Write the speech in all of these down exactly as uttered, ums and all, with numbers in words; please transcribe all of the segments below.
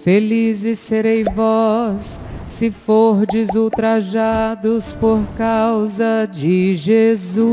Felizes serei vós, se fordes ultrajados por causa de Jesus,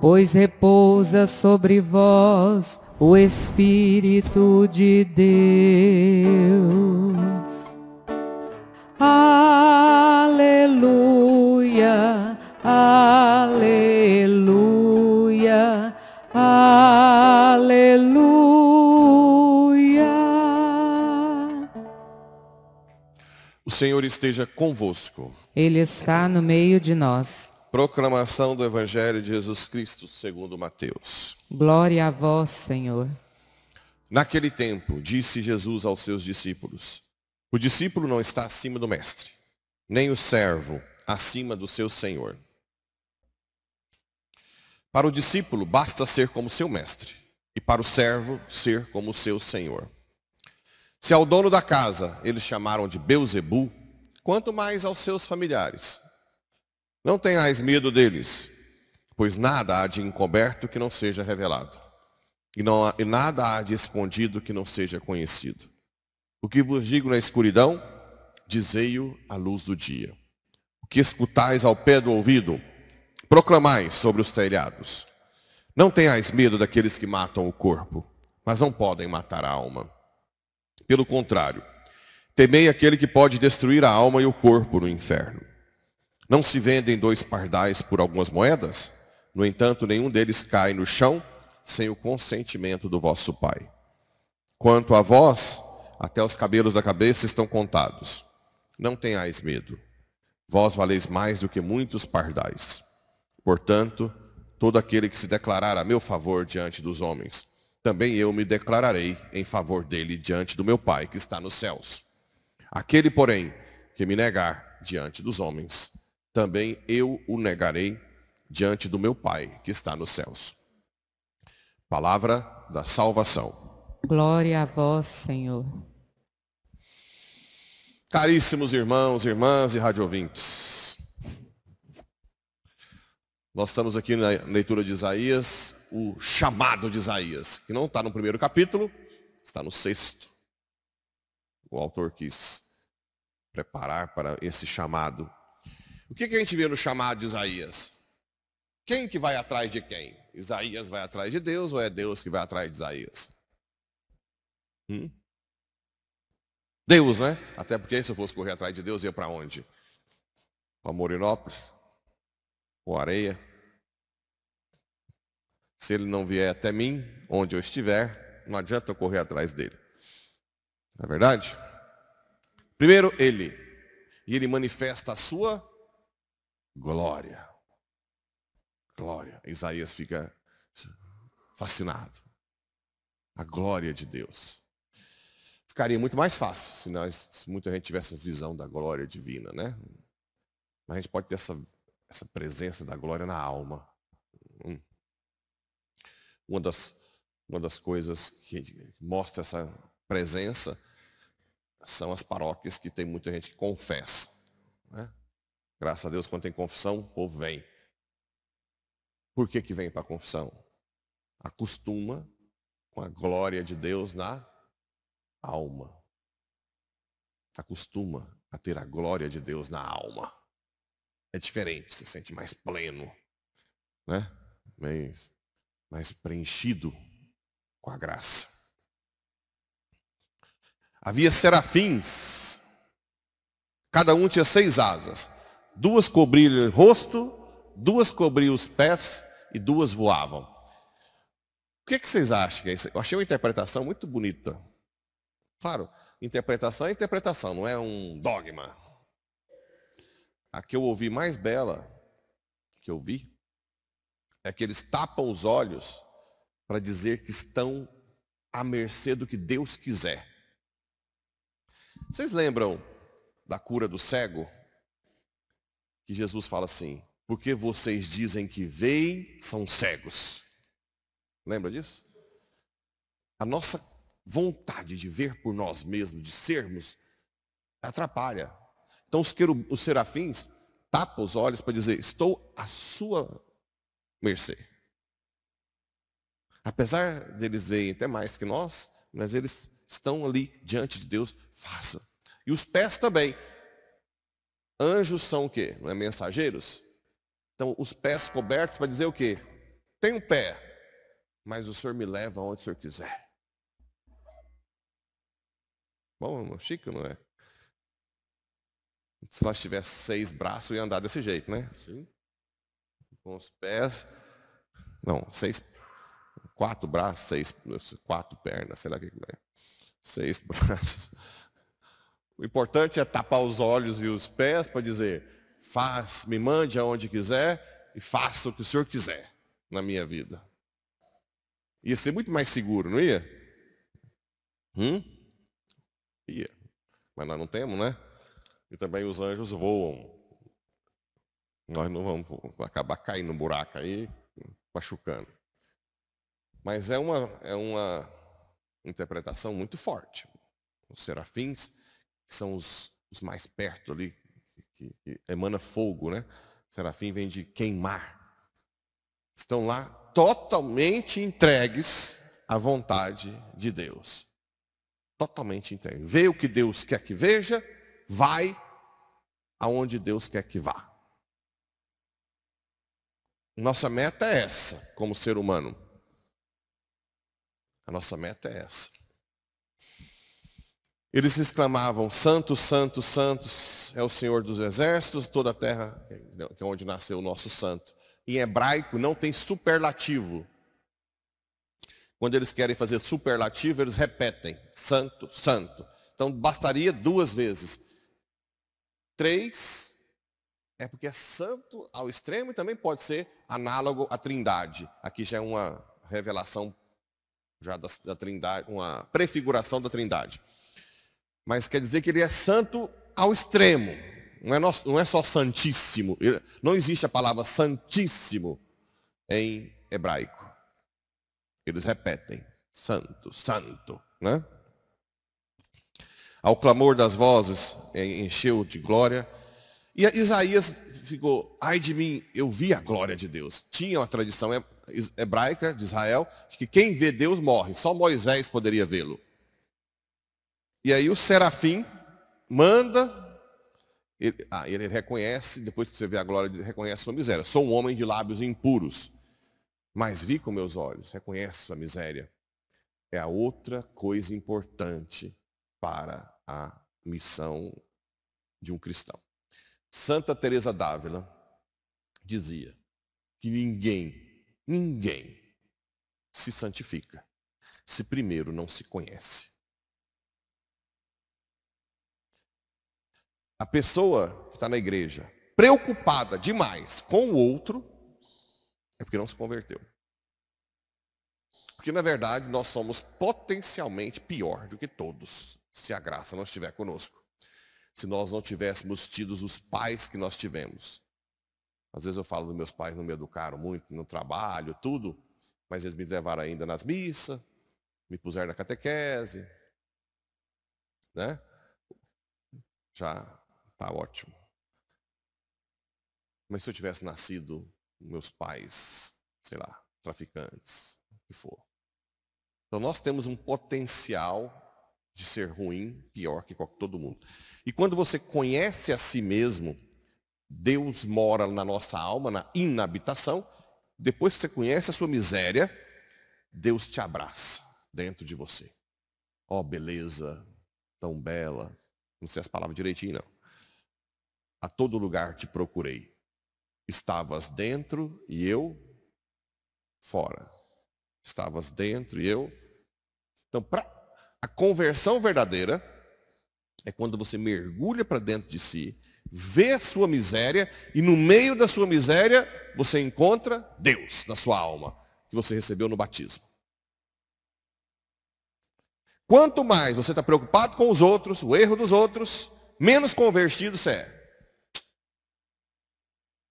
pois repousa sobre vós o Espírito de Deus. Aleluia, aleluia, aleluia. O Senhor esteja convosco. Ele está no meio de nós. Proclamação do Evangelho de Jesus Cristo segundo Mateus. Glória a vós, Senhor. Naquele tempo, disse Jesus aos seus discípulos: o discípulo não está acima do mestre, nem o servo acima do seu senhor. Para o discípulo, basta ser como seu mestre, e para o servo, ser como seu senhor. Se ao dono da casa eles chamaram de Beelzebu, quanto mais aos seus familiares. Não tenhais medo deles, pois nada há de encoberto que não seja revelado, e, não há, e nada há de escondido que não seja conhecido. O que vos digo na escuridão, dizei-o à luz do dia. O que escutais ao pé do ouvido, proclamais sobre os telhados. Não tenhais medo daqueles que matam o corpo, mas não podem matar a alma. Pelo contrário, temei aquele que pode destruir a alma e o corpo no inferno. Não se vendem dois pardais por algumas moedas? No entanto, nenhum deles cai no chão sem o consentimento do vosso Pai. Quanto a vós, até os cabelos da cabeça estão contados. Não tenhais medo. Vós valeis mais do que muitos pardais. Portanto, todo aquele que se declarar a meu favor diante dos homens, também eu me declararei em favor dele diante do meu Pai que está nos céus. Aquele, porém, que me negar diante dos homens, também eu o negarei diante do meu Pai que está nos céus. Palavra da salvação. Glória a vós, Senhor. Caríssimos irmãos, irmãs e radiovintes, nós estamos aqui na leitura de Isaías, o chamado de Isaías, que não está no primeiro capítulo, está no sexto. O autor quis preparar para esse chamado. O que, que a gente vê no chamado de Isaías? Quem que vai atrás de quem? Isaías vai atrás de Deus ou é Deus que vai atrás de Isaías? Hum? Deus, né? Até porque se eu fosse correr atrás de Deus, ia para onde? Para Morinópolis? Ou areia? Se ele não vier até mim, onde eu estiver, não adianta eu correr atrás dele. Não é verdade? Primeiro ele, e ele manifesta a sua glória. Glória. Isaías fica fascinado. A glória de Deus. Ficaria muito mais fácil se nós, se muita gente tivesse a visão da glória divina, né? Mas a gente pode ter essa Essa presença da glória na alma. Uma das, uma das coisas que mostra essa presença são as paróquias que tem muita gente que confessa. Né? Graças a Deus, quando tem confissão, o povo vem. Por que que vem para a confissão? Acostuma com a glória de Deus na alma. Acostuma a ter a glória de Deus na alma. É diferente, se sente mais pleno, né? mais, mais preenchido com a graça. Havia serafins, cada um tinha seis asas, duas cobriam o rosto, duas cobriam os pés e duas voavam. O que, é que vocês acham que é isso? Eu achei uma interpretação muito bonita. Claro, interpretação é interpretação, não é um dogma. A que eu ouvi mais bela, que eu vi, é que eles tapam os olhos para dizer que estão à mercê do que Deus quiser. Vocês lembram da cura do cego? Que Jesus fala assim: porque vocês dizem que veem, são cegos. Lembra disso? A nossa vontade de ver por nós mesmos, de sermos, atrapalha. Então os, querub, os serafins tapam os olhos para dizer, estou à sua mercê. Apesar deles verem até mais que nós, mas eles estão ali diante de Deus, faça. E os pés também. Anjos são o quê? Não é mensageiros? Então os pés cobertos para dizer o quê? Tem um pé, mas o Senhor me leva aonde o Senhor quiser. Bom, irmão, chique, não é? Se nós tivesse seis braços, eu ia andar desse jeito, né? Sim. Com os pés... Não, seis... Quatro braços, seis... Quatro pernas, sei lá o que é. Seis braços. O importante é tapar os olhos e os pés para dizer, faz, me mande aonde quiser e faça o que o Senhor quiser na minha vida. Ia ser muito mais seguro, não ia? Hum? Ia. Mas nós não temos, né? E também os anjos voam. Nós não vamos acabar caindo no buraco aí, machucando. Mas é uma, é uma interpretação muito forte. Os serafins, que são os, os mais perto ali, que, que emana fogo, né? O serafim vem de queimar. Estão lá totalmente entregues à vontade de Deus. Totalmente entregues. Vê o que Deus quer que veja, vai aonde Deus quer que vá. Nossa meta é essa, como ser humano. A nossa meta é essa. Eles exclamavam, santo, santo, santo é o Senhor dos exércitos, toda a terra, que é onde nasceu o nosso santo. Em hebraico não tem superlativo. Quando eles querem fazer superlativo, eles repetem, santo, santo. Então bastaria duas vezes. Três, é porque é santo ao extremo e também pode ser análogo à trindade. Aqui já é uma revelação já da, da trindade, uma prefiguração da trindade. Mas quer dizer que ele é santo ao extremo. Não é, nosso, não é só santíssimo. Não existe a palavra santíssimo em hebraico. Eles repetem, santo, santo, né? Ao clamor das vozes, encheu de glória. E Isaías ficou, ai de mim, eu vi a glória de Deus. Tinha uma tradição hebraica de Israel, de que quem vê Deus morre. Só Moisés poderia vê-lo. E aí o serafim manda, ele, ah, ele reconhece, depois que você vê a glória, ele reconhece sua miséria. Sou um homem de lábios impuros, mas vi com meus olhos, reconhece sua miséria. É a outra coisa importante para a missão de um cristão. Santa Teresa d'Ávila dizia que ninguém, ninguém se santifica se primeiro não se conhece. A pessoa que está na igreja preocupada demais com o outro é porque não se converteu. Porque, na verdade, nós somos potencialmente pior do que todos. Se a graça não estiver conosco. Se nós não tivéssemos tido os pais que nós tivemos. Às vezes eu falo dos meus pais, não me educaram muito no trabalho, tudo. Mas eles me levaram ainda nas missas, me puseram na catequese. Né? Já está ótimo. Mas se eu tivesse nascido, meus pais, sei lá, traficantes, o que for. Então nós temos um potencial de ser ruim, pior que todo mundo. E quando você conhece a si mesmo, Deus mora na nossa alma, na inabitação. Depois que você conhece a sua miséria, Deus te abraça dentro de você. Ó, beleza, tão bela. Não sei as palavras direitinho, não. A todo lugar te procurei. Estavas dentro e eu fora. Estavas dentro e eu... Então, para... A conversão verdadeira é quando você mergulha para dentro de si, vê a sua miséria e no meio da sua miséria você encontra Deus na sua alma, que você recebeu no batismo. Quanto mais você está preocupado com os outros, o erro dos outros, menos convertido você é.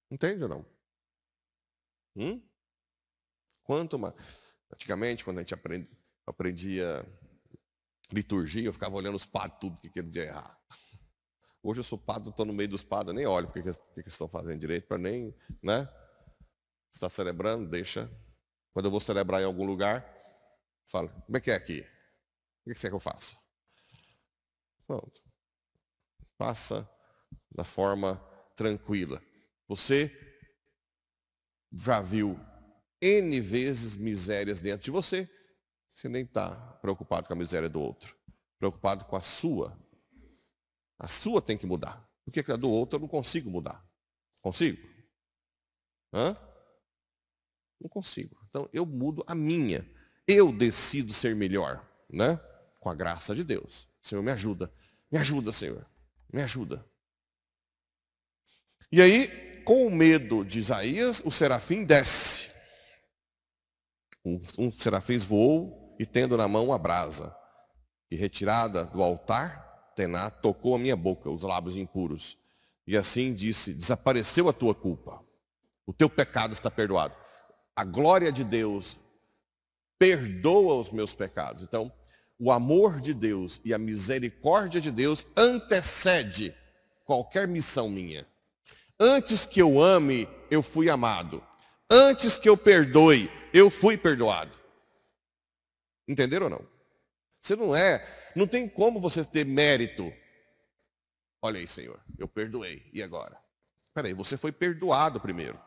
Entende ou não? Hum? Quanto mais... Antigamente, quando a gente aprend... aprendia... liturgia, eu ficava olhando os padres tudo que queria errar. Hoje eu sou padre, estou no meio dos padres, nem olho porque que, que estão fazendo direito, para nem, né? Está celebrando, deixa. Quando eu vou celebrar em algum lugar, falo, como é que é aqui? O que, que você quer que eu faça? Pronto. Passa da forma tranquila. Você já viu N vezes misérias dentro de você. Você nem está preocupado com a miséria do outro. Preocupado com a sua. A sua tem que mudar. Porque a do outro eu não consigo mudar. Consigo? Hã? Não consigo. Então eu mudo a minha. Eu decido ser melhor, né? Com a graça de Deus. Senhor, me ajuda. Me ajuda, Senhor. Me ajuda. E aí, com o medo de Isaías, o serafim desce. Um, um dos serafins voou e tendo na mão uma brasa. E retirada do altar, Tená tocou a minha boca, os lábios impuros. E assim disse, desapareceu a tua culpa. O teu pecado está perdoado. A glória de Deus perdoa os meus pecados. Então, o amor de Deus e a misericórdia de Deus antecede qualquer missão minha. Antes que eu ame, eu fui amado. Antes que eu perdoe, eu fui perdoado. Entenderam ou não? Você não é, não tem como você ter mérito. Olha aí, Senhor, eu perdoei, e agora? Peraí, você foi perdoado primeiro.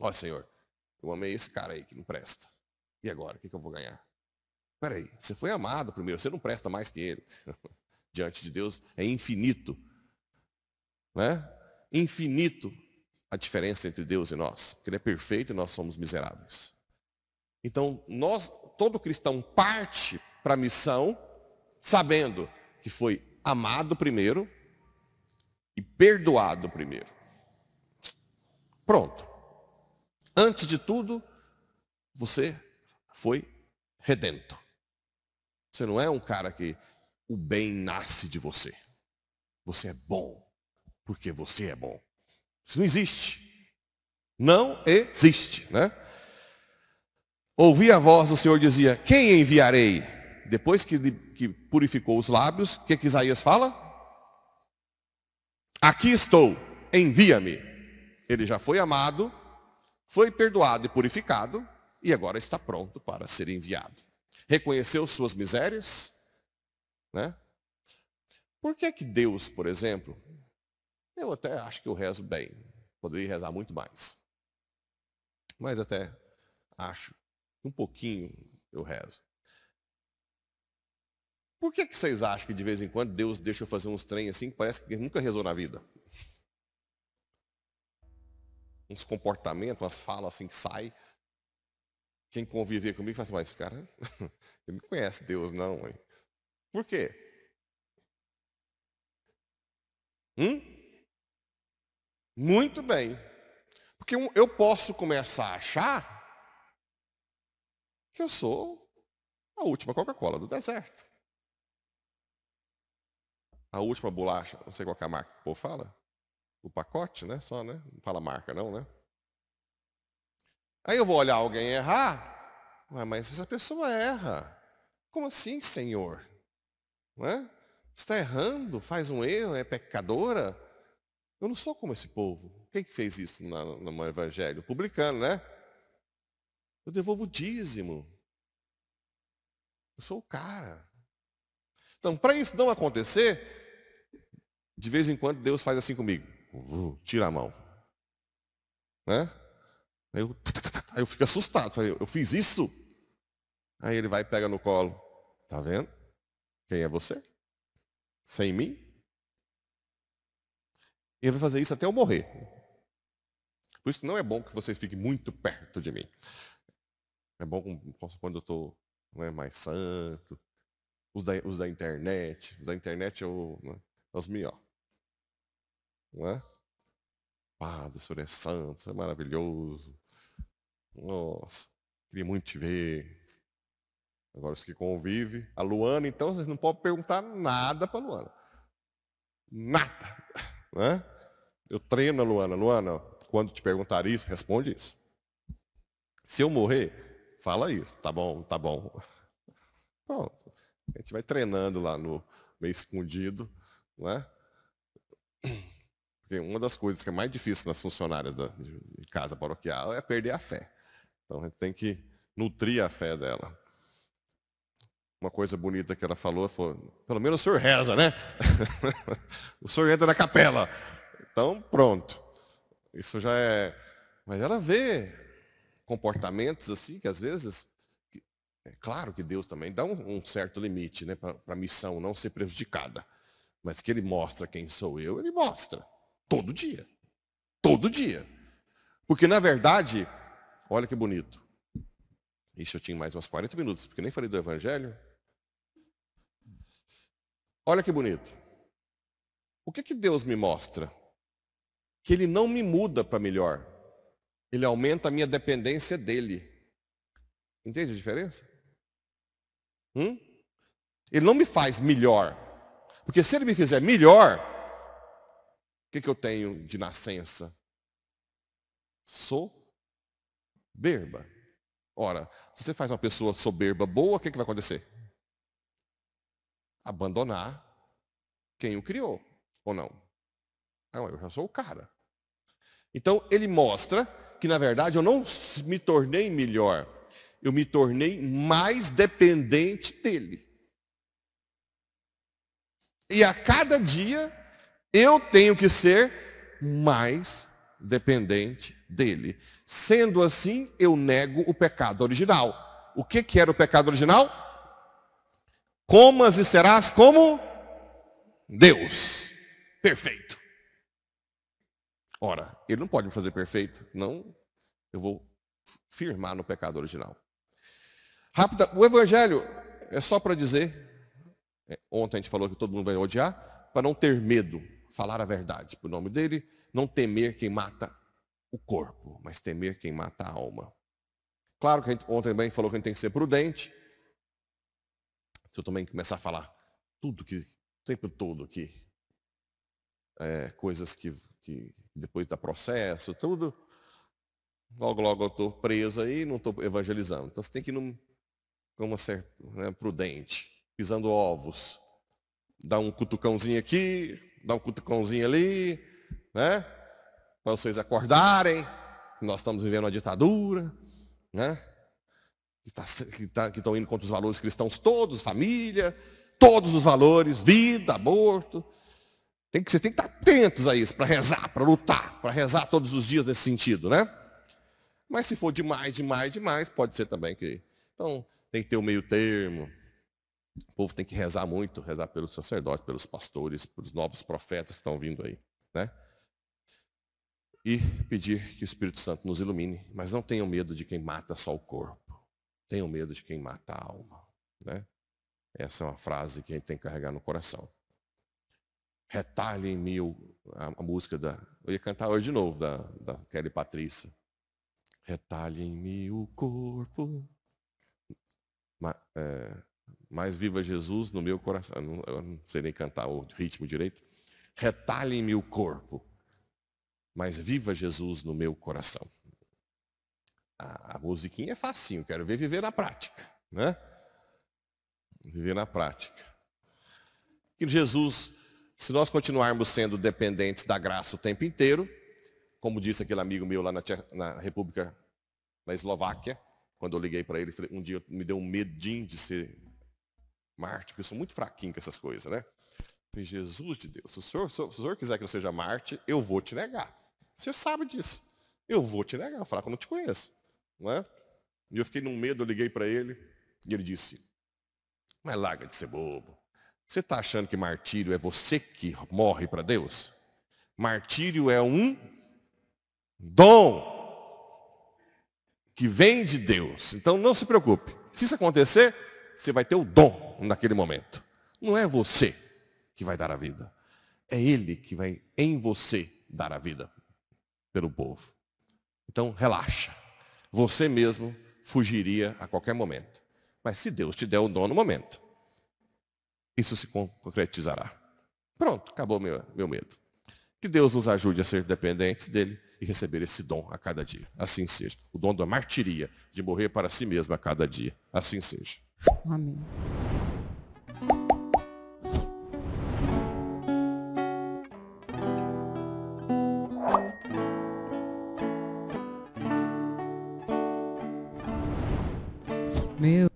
Olha, Senhor, eu amei esse cara aí que não presta. E agora, o que eu vou ganhar? Peraí, você foi amado primeiro, você não presta mais que ele. Diante de Deus é infinito. Né? Infinito a diferença entre Deus e nós. Porque Ele é perfeito e nós somos miseráveis. Então, nós, todo cristão parte para a missão, sabendo que foi amado primeiro e perdoado primeiro. Pronto. Antes de tudo, você foi redento. Você não é um cara que o bem nasce de você. Você é bom porque você é bom. Isso não existe. Não existe, né? Ouvi a voz do Senhor, dizia, quem enviarei? Depois que, que purificou os lábios, o que, que Isaías fala? Aqui estou, envia-me. Ele já foi amado, foi perdoado e purificado, e agora está pronto para ser enviado. Reconheceu suas misérias, né? Por que que Deus, por exemplo, eu até acho que eu rezo bem, poderia rezar muito mais, mas até acho que um pouquinho eu rezo. Por que que vocês acham que de vez em quando Deus deixa eu fazer uns trem assim que parece que ele nunca rezou na vida? Uns comportamentos, umas falas assim que saem. Quem conviver comigo fala assim, mas esse cara, ele não conhece Deus não, hein? Por quê? Hum? Muito bem. Porque eu posso começar a achar que eu sou a última Coca-Cola do deserto. A última bolacha, não sei qual que é a marca que o povo fala. O pacote, né? Só, né? Não fala marca não, né? Aí eu vou olhar alguém errar, ué, mas essa pessoa erra. Como assim, Senhor? Não é? Está errando, faz um erro, é pecadora. Eu não sou como esse povo. Quem que fez isso na, no evangelho? Publicano, né? Eu devolvo o dízimo. Eu sou o cara. Então, para isso não acontecer, de vez em quando Deus faz assim comigo. Uh, tira a mão. Né? Aí eu, aí eu fico assustado, eu fiz isso? Aí ele vai e pega no colo. Tá vendo? Quem é você? Sem mim? E ele vai fazer isso até eu morrer. Por isso não é bom que vocês fiquem muito perto de mim. É bom quando eu estou, né, mais santo. Os da, os da internet. Os da internet eu, né, os meus, ó. Não é? Padre, o Senhor é santo, é maravilhoso. Nossa, queria muito te ver. Agora os que convivem. A Luana, então, vocês não podem perguntar nada para a Luana. Nada. Né? Eu treino a Luana. Luana, quando te perguntar isso, responde isso. Se eu morrer, fala isso. Tá bom, tá bom. Pronto. A gente vai treinando lá no meio escondido. Né? Porque uma das coisas que é mais difícil nas funcionárias da, de casa paroquial é perder a fé. Então, a gente tem que nutrir a fé dela. Uma coisa bonita que ela falou foi, pelo menos o senhor reza, né? O senhor entra na capela. Então, pronto. Isso já é... Mas ela vê comportamentos assim, que às vezes... É claro que Deus também dá um, um certo limite, né, para a missão não ser prejudicada. Mas que Ele mostra quem sou eu, Ele mostra. Todo dia. Todo dia. Porque, na verdade, olha que bonito. Ixi, eu tinha mais uns quarenta minutos, porque nem falei do Evangelho. Olha que bonito. O que que Deus me mostra? Que Ele não me muda para melhor. Ele aumenta a minha dependência dEle. Entende a diferença? Hum? Ele não me faz melhor. Porque se Ele me fizer melhor, o que que eu tenho de nascença? Soberba. Ora, se você faz uma pessoa soberba boa, o que que vai acontecer? Abandonar quem o criou, ou não? Ah, eu já sou o cara. Então, Ele mostra que, na verdade, eu não me tornei melhor. Eu me tornei mais dependente dEle. E a cada dia, eu tenho que ser mais dependente dEle. Sendo assim, eu nego o pecado original. O que que era o pecado original? Comas e serás como Deus. Perfeito. Ora, Ele não pode me fazer perfeito. Não, eu vou firmar no pecado original. Rápida, o Evangelho é só para dizer... Ontem a gente falou que todo mundo vai odiar, para não ter medo, falar a verdade por nome dele, não temer quem mata o corpo, mas temer quem mata a alma. Claro que a gente, ontem também falou que a gente tem que ser prudente. Se eu também começar a falar tudo que, o tempo todo aqui, é, coisas que, que depois dá processo, tudo, logo, logo eu estou preso aí e não estou evangelizando. Então você tem que ir num, como ser, né, prudente. Pisando ovos, dá um cutucãozinho aqui, dá um cutucãozinho ali, né? Para vocês acordarem, nós estamos vivendo uma ditadura, né? Que tá, que tá, que estão indo contra os valores cristãos todos, família, todos os valores, vida, aborto. Tem que, você tem que estar atentos a isso, para rezar, para lutar, para rezar todos os dias nesse sentido, né? Mas se for demais, demais, demais, pode ser também que... Então, tem que ter um meio termo. O povo tem que rezar muito, rezar pelos sacerdotes, pelos pastores, pelos novos profetas que estão vindo aí, né? E pedir que o Espírito Santo nos ilumine, mas não tenham medo de quem mata só o corpo. Tenham medo de quem mata a alma, né? Essa é uma frase que a gente tem que carregar no coração. Retalhe em mim a, a música da... Eu ia cantar hoje de novo, da, da Kelly Patrícia. Retalhe em mim o corpo... Ma, é... Mas viva Jesus no meu coração. Eu não sei nem cantar o ritmo direito. Retalhe-me o corpo, mas viva Jesus no meu coração. A, a musiquinha é facinho. Quero ver viver na prática, né? Viver na prática. Que Jesus, se nós continuarmos sendo dependentes da graça o tempo inteiro, como disse aquele amigo meu lá na, na República, na Eslováquia, quando eu liguei para ele, um dia me deu um medinho de ser mártir, porque eu sou muito fraquinho com essas coisas, né? Eu falei, Jesus de Deus, se o senhor, se o senhor quiser que eu seja mártir, eu vou te negar. O senhor sabe disso. Eu vou te negar, eu vou falar que eu não te conheço. Não é? E eu fiquei num medo, eu liguei para ele, e ele disse, mas larga de ser bobo. Você está achando que martírio é você que morre para Deus? Martírio é um dom que vem de Deus. Então não se preocupe. Se isso acontecer, você vai ter o dom naquele momento. Não é você que vai dar a vida. É Ele que vai em você dar a vida pelo povo. Então relaxa. Você mesmo fugiria a qualquer momento. Mas se Deus te der o dom no momento, isso se concretizará. Pronto, acabou meu, meu medo. Que Deus nos ajude a ser dependentes dEle e receber esse dom a cada dia. Assim seja. O dom da martiria, de morrer para si mesmo a cada dia. Assim seja. Amém. meu